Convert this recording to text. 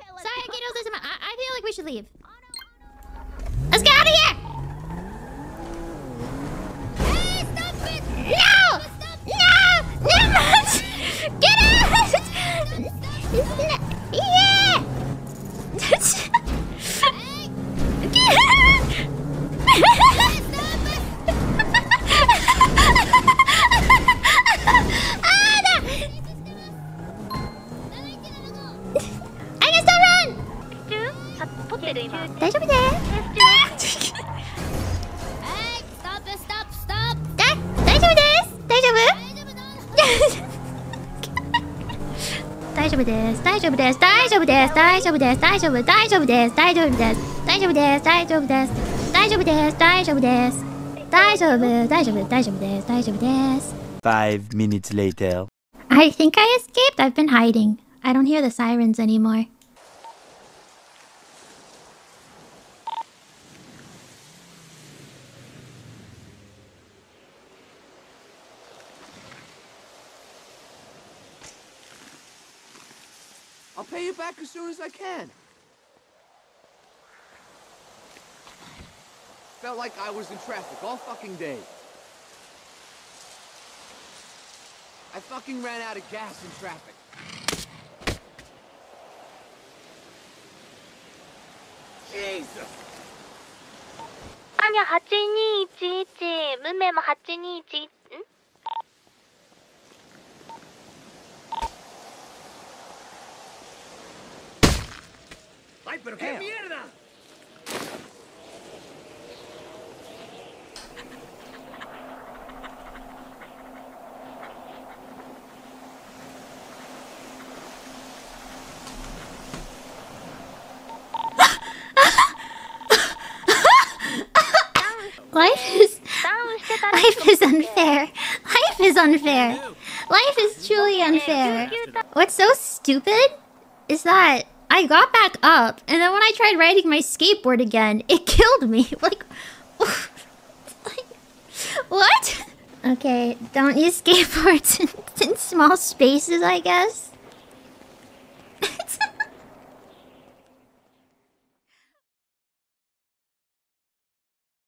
Sorry, Akito's losing my... I feel like we should leave. Let's get out of here! Hey, stop it! No! No! No! Get out! Yeah! Anya, stop run! Stop!大丈夫です。 5 minutes later. I think I escaped. I've been hiding. I don't hear the sirens anymore. I'll pay you back as soon as I can. Felt like I was in traffic all fucking day. I fucking ran out of gas in traffic. Jesus! Anya 8211, Mumei mo 8211. Ay, pero qué mierda. Life is unfair. Life is unfair. Life is truly unfair. What's so stupid is that I got back up, and then when I tried riding my skateboard again, it killed me. Like, what? Okay, don't use skateboards in small spaces, I guess.